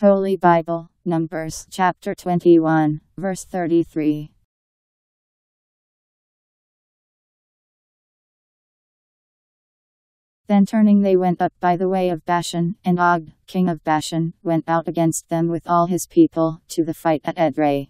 Holy Bible, Numbers chapter 21, verse 33. Then turning they went up by the way of Bashan, and Og, king of Bashan, went out against them with all his people, to the fight at Edrei.